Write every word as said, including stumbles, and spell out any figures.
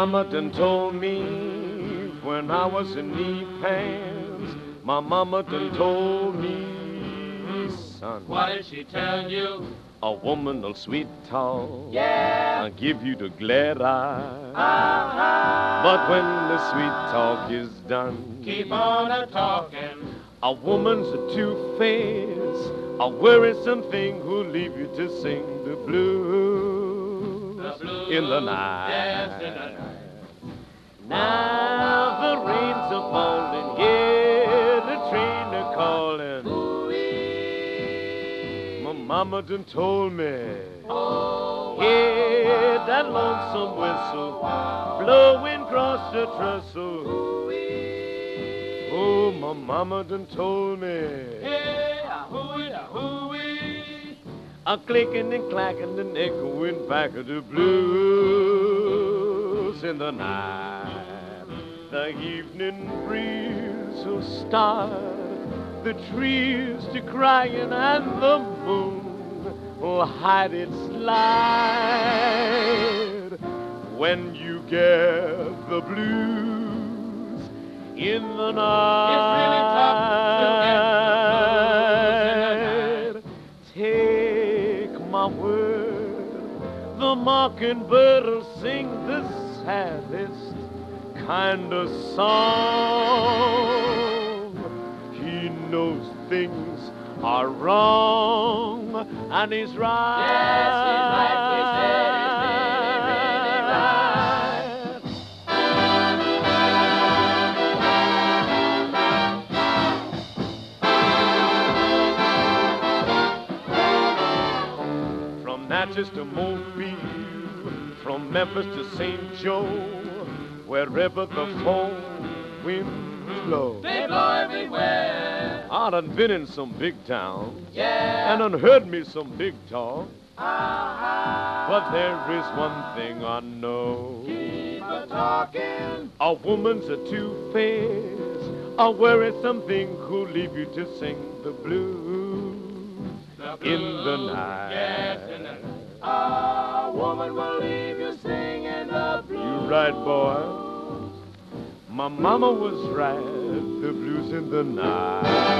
Mama done told me when I was in knee pants. My mama done told me, son. What did she tell you? A woman'll sweet talk, yeah, and give you the glad eye. Uh-huh. But when the sweet talk is done, keep on a talking. A woman's a two-faced, a worrisome thing who'll leave you to sing the blues, the blues in the night. Yes, in the night. Now the rains are falling, yeah, the train are calling. Ooh-wee. My mama done told me, oh, wow, yeah, wow, that lonesome wow, whistle wow, blowing across the trestle. Ooh-wee. Oh, my mama done told me, hey, a-hoo-wee, a-hoo-wee, a-clicking and clacking and echoing back of the blues in the night. The evening breeze will start the trees to crying, and the moon will hide its light. When you get the blues in the night, it's really tough to get the blues in the night. Take my word, the mockingbird'll sing the saddest kind of song. He knows things are wrong, and he's right. Yes, he's right. Natchez to Mobile, from Memphis to Saint Joe, wherever the phone winds blow, they blow everywhere. I done been in some big town, yeah, and done heard me some big talk. Uh-huh. But there is one thing I know, keep a talking. A woman's a two-faced, a worrisome thing who'll leave you to sing the blues. The blues, in the night, yes, in the night. A woman will leave you singing the blues. You right, boy. My mama was right. The blues in the night.